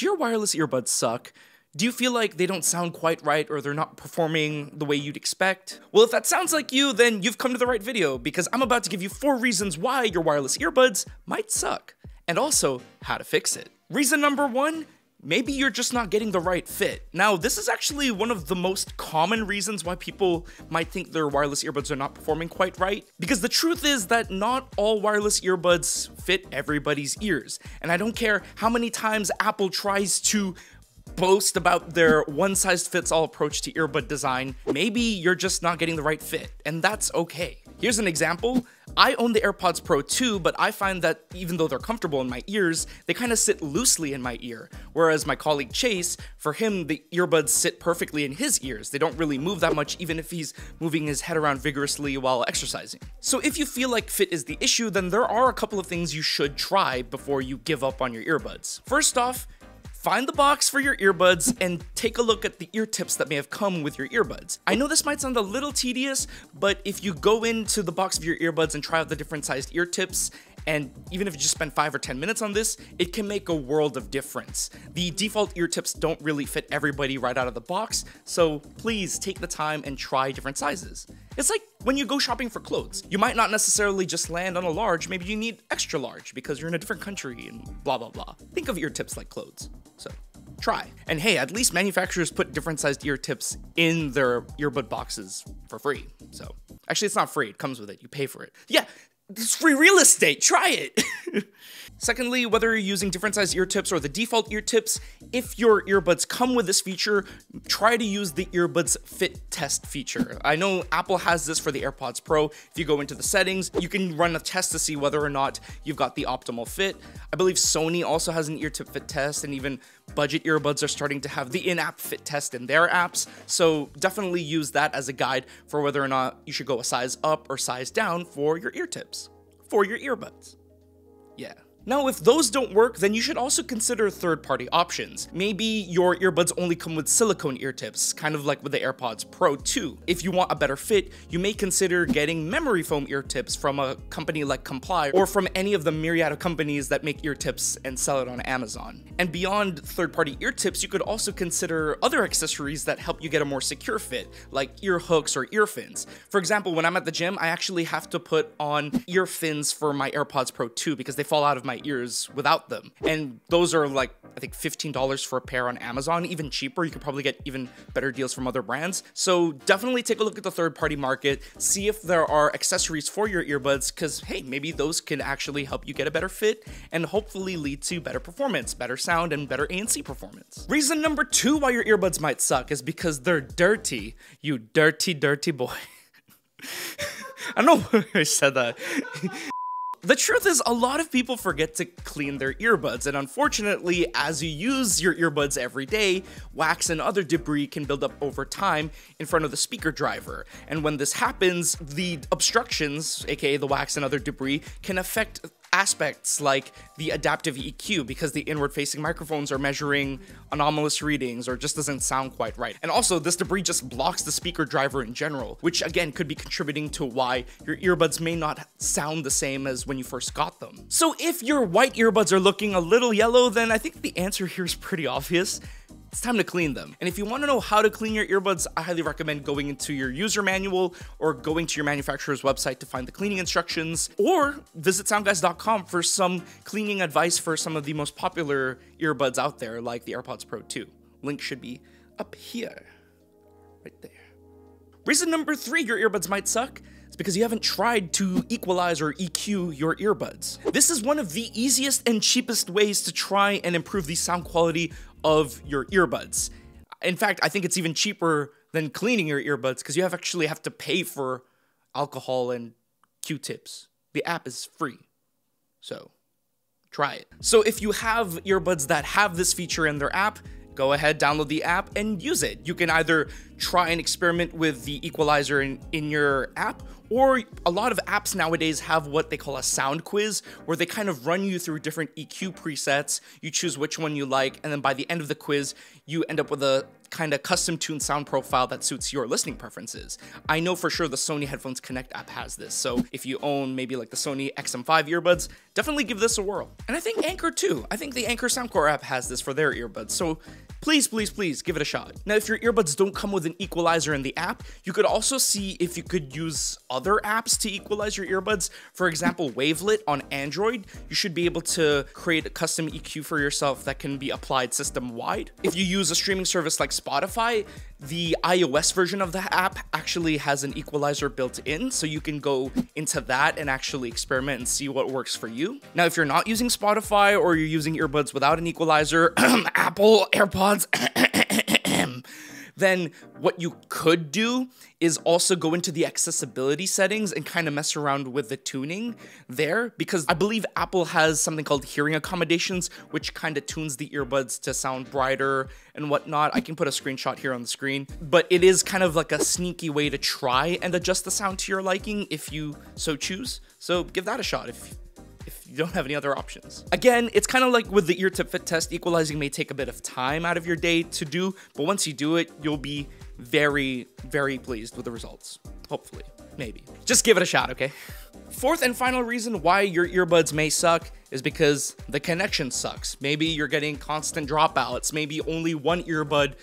do your wireless earbuds suck? Do you feel like they don't sound quite right or they're not performing the way you'd expect? Well, if that sounds like you, then you've come to the right video because I'm about to give you 4 reasons why your wireless earbuds might suck and also how to fix it. Reason number 1, maybe you're just not getting the right fit. Now, this is actually one of the most common reasons why people might think their wireless earbuds are not performing quite right, because the truth is that not all wireless earbuds fit everybody's ears. And I don't care how many times Apple tries to boast about their one-size-fits-all approach to earbud design, maybe you're just not getting the right fit, and that's okay. Here's an example. I own the AirPods Pro 2, but I find that even though they're comfortable in my ears, they kind of sit loosely in my ear. Whereas my colleague Chase, for him, the earbuds sit perfectly in his ears. They don't really move that much, even if he's moving his head around vigorously while exercising. So if you feel like fit is the issue, then there are a couple of things you should try before you give up on your earbuds. First off, find the box for your earbuds and take a look at the ear tips that may have come with your earbuds. I know this might sound a little tedious, but if you go into the box of your earbuds and try out the different sized ear tips, and even if you just spend 5 or 10 minutes on this, it can make a world of difference. The default ear tips don't really fit everybody right out of the box, so please take the time and try different sizes. It's like when you go shopping for clothes. You might not necessarily just land on a large, maybe you need extra large because you're in a different country and blah, blah, blah. Think of ear tips like clothes, so try. And hey, at least manufacturers put different sized ear tips in their earbud boxes for free, so. Actually, it's not free, it comes with it, you pay for it. Yeah. It's free real estate, try it. Secondly, whether you're using different size ear tips or the default ear tips, if your earbuds come with this feature, try to use the earbuds fit test feature. I know Apple has this for the AirPods Pro. If you go into the settings, you can run a test to see whether or not you've got the optimal fit. I believe Sony also has an ear tip fit test, and even budget earbuds are starting to have the in-app fit test in their apps. So definitely use that as a guide for whether or not you should go a size up or size down for your ear tips. For your earbuds. Yeah. Now, if those don't work, then you should also consider third-party options. Maybe your earbuds only come with silicone ear tips, kind of like with the AirPods Pro 2. If you want a better fit, you may consider getting memory foam ear tips from a company like Comply or from any of the myriad of companies that make ear tips and sell it on Amazon. And beyond third-party ear tips, you could also consider other accessories that help you get a more secure fit, like ear hooks or ear fins. For example, when I'm at the gym, I actually have to put on ear fins for my AirPods Pro 2 because they fall out of my ears without them. And those are like, I think $15 for a pair on Amazon, even cheaper. You could probably get even better deals from other brands. So definitely take a look at the third-party market, see if there are accessories for your earbuds, because hey, maybe those can actually help you get a better fit and hopefully lead to better performance, better sound, and better ANC performance. Reason number 2 why your earbuds might suck is because they're dirty. You dirty, dirty boy. I don't know why I said that. The truth is, a lot of people forget to clean their earbuds, and unfortunately, as you use your earbuds every day, wax and other debris can build up over time in front of the speaker driver. And when this happens, the obstructions, aka the wax and other debris, can affect aspects like the adaptive EQ because the inward-facing microphones are measuring anomalous readings or just doesn't sound quite right. And also, this debris just blocks the speaker driver in general, which again could be contributing to why your earbuds may not sound the same as when you first got them. So if your white earbuds are looking a little yellow, then I think the answer here is pretty obvious. It's time to clean them. And if you want to know how to clean your earbuds, I highly recommend going into your user manual or going to your manufacturer's website to find the cleaning instructions, or visit soundguys.com for some cleaning advice for some of the most popular earbuds out there, like the AirPods Pro 2. Link should be up here, right there. Reason number 3 your earbuds might suck. It's because you haven't tried to equalize or EQ your earbuds. This is one of the easiest and cheapest ways to try and improve the sound quality of your earbuds. In fact, I think it's even cheaper than cleaning your earbuds because you actually have to pay for alcohol and Q-tips. The app is free, so try it. So if you have earbuds that have this feature in their app, go ahead, download the app and use it. You can either try and experiment with the equalizer in your app, or a lot of apps nowadays have what they call a sound quiz, where they kind of run you through different EQ presets, you choose which one you like, and then by the end of the quiz, you end up with a kind of custom tuned sound profile that suits your listening preferences. I know for sure the Sony Headphones Connect app has this, so if you own maybe like the Sony XM5 earbuds, definitely give this a whirl. And I think Anker too. I think the Anker Soundcore app has this for their earbuds, so please, please, please give it a shot. Now, if your earbuds don't come with an equalizer in the app, you could also see if you could use other apps to equalize your earbuds. For example, Wavelet on Android, you should be able to create a custom EQ for yourself that can be applied system-wide. If you use a streaming service like Spotify, the iOS version of the app actually has an equalizer built in, so you can go into that and actually experiment and see what works for you. Now, if you're not using Spotify or you're using earbuds without an equalizer, Apple AirPods, then what you could do is also go into the accessibility settings and kind of mess around with the tuning there, because I believe Apple has something called hearing accommodations, which kind of tunes the earbuds to sound brighter and whatnot. I can put a screenshot here on the screen, but it is kind of like a sneaky way to try and adjust the sound to your liking if you so choose. So give that a shot if you don't have any other options. Again, it's kind of like with the ear tip fit test, equalizing may take a bit of time out of your day to do, but once you do it, you'll be very, very pleased with the results. Hopefully, maybe. Just give it a shot, okay? Fourth and final reason why your earbuds may suck is because the connection sucks. Maybe you're getting constant dropouts, maybe only one earbud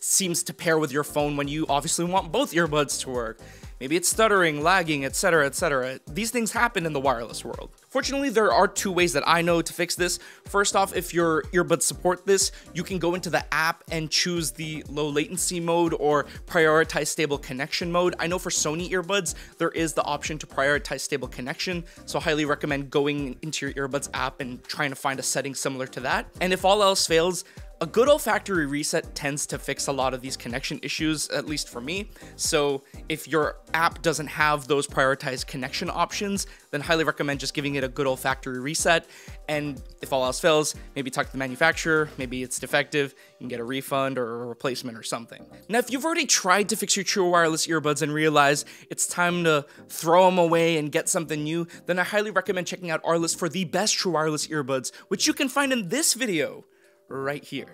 seems to pair with your phone when you obviously want both earbuds to work. Maybe it's stuttering, lagging, etc., etc. These things happen in the wireless world. Fortunately, there are two ways that I know to fix this. First off, if your earbuds support this, you can go into the app and choose the low latency mode or prioritize stable connection mode. I know for Sony earbuds, there is the option to prioritize stable connection, so I highly recommend going into your earbuds app and trying to find a setting similar to that. And if all else fails, a good olfactory reset tends to fix a lot of these connection issues, at least for me. So if your app doesn't have those prioritized connection options, then highly recommend just giving it a good olfactory reset. And if all else fails, maybe talk to the manufacturer, maybe it's defective, you can get a refund or a replacement or something. Now, if you've already tried to fix your true wireless earbuds and realize it's time to throw them away and get something new, then I highly recommend checking out our list for the best true wireless earbuds, which you can find in this video right here.